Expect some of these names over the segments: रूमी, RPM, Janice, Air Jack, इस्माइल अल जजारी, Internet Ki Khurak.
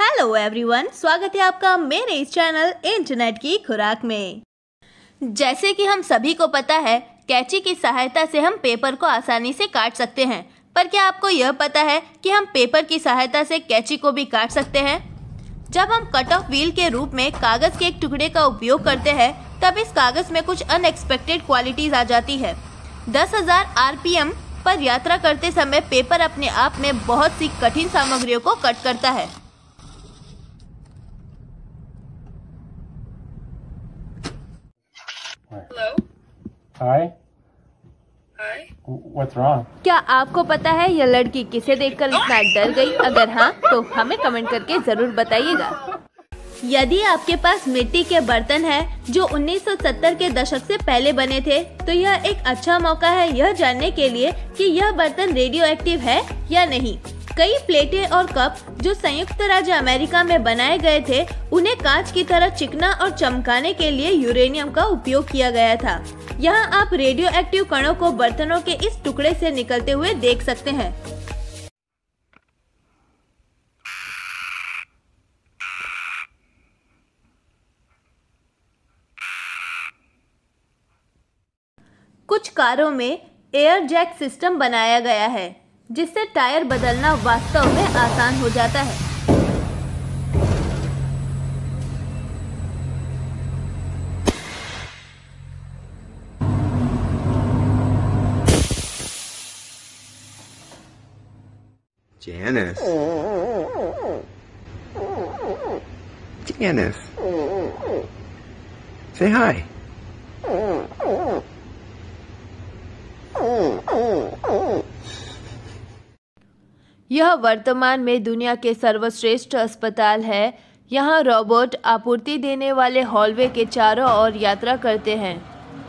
Hello everyone, स्वागत है आपका मेरे इस चैनल इंटरनेट की खुराक में। जैसे कि हम सभी को पता है, कैंची की सहायता से हम पेपर को आसानी से काट सकते हैं, पर क्या आपको यह पता है कि हम पेपर की सहायता से कैंची को भी काट सकते हैं? जब हम कट ऑफ व्हील के रूप में कागज के एक टुकड़े का उपयोग करते हैं, तब इस कागज में कुछ अनएक्सपेक्टेड क्वालिटीज आ जाती है। 10,000 RPM पर यात्रा करते समय पेपर अपने आप में बहुत सी कठिन सामग्रियों को कट करता है। Hi. Hi. What's wrong? क्या आपको पता है यह लड़की किसे देखकर इतना डर गई? अगर हाँ तो हमें कमेंट करके जरूर बताइएगा। यदि आपके पास मिट्टी के बर्तन हैं जो 1970 के दशक से पहले बने थे, तो यह एक अच्छा मौका है यह जानने के लिए कि यह बर्तन रेडियो एक्टिव है या नहीं। कई प्लेटें और कप जो संयुक्त राज्य अमेरिका में बनाए गए थे, उन्हें कांच की तरह चिकना और चमकाने के लिए यूरेनियम का उपयोग किया गया था। यहाँ आप रेडियो एक्टिव कणों को बर्तनों के इस टुकड़े से निकलते हुए देख सकते हैं। कुछ कारों में एयर जैक सिस्टम बनाया गया है, जिससे टायर बदलना वास्तव में आसान हो जाता है। Janice. Janice. Say hi. यह वर्तमान में दुनिया के सर्वश्रेष्ठ अस्पताल है। यहाँ रोबोट आपूर्ति देने वाले हॉलवे के चारों ओर यात्रा करते हैं।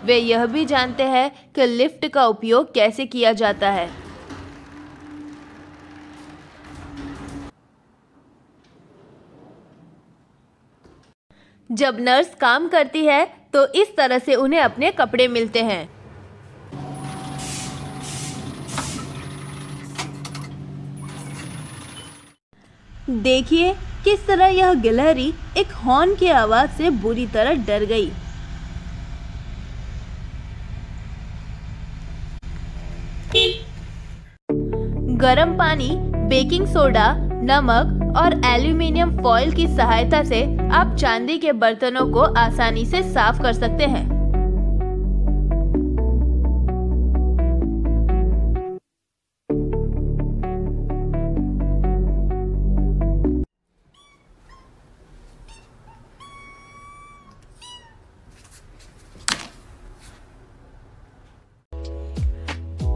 वे यह भी जानते हैं कि लिफ्ट का उपयोग कैसे किया जाता है। जब नर्स काम करती है तो इस तरह से उन्हें अपने कपड़े मिलते हैं। देखिए किस तरह यह गिलहरी एक हॉर्न की आवाज से बुरी तरह डर गई। गर्म पानी, बेकिंग सोडा, नमक और एल्यूमिनियम फॉइल की सहायता से आप चांदी के बर्तनों को आसानी से साफ कर सकते हैं।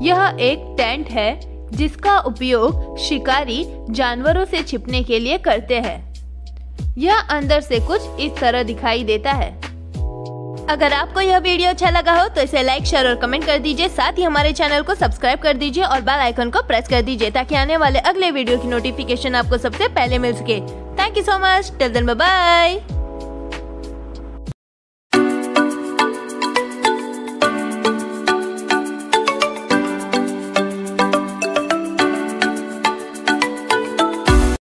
यह एक टेंट है जिसका उपयोग शिकारी जानवरों से छिपने के लिए करते हैं। यह अंदर से कुछ इस तरह दिखाई देता है। अगर आपको यह वीडियो अच्छा लगा हो तो इसे लाइक, शेयर और कमेंट कर दीजिए। साथ ही हमारे चैनल को सब्सक्राइब कर दीजिए और बेल आइकन को प्रेस कर दीजिए ताकि आने वाले अगले वीडियो की नोटिफिकेशन आपको सबसे पहले मिल सके। thank you so much. Till then, bye-bye.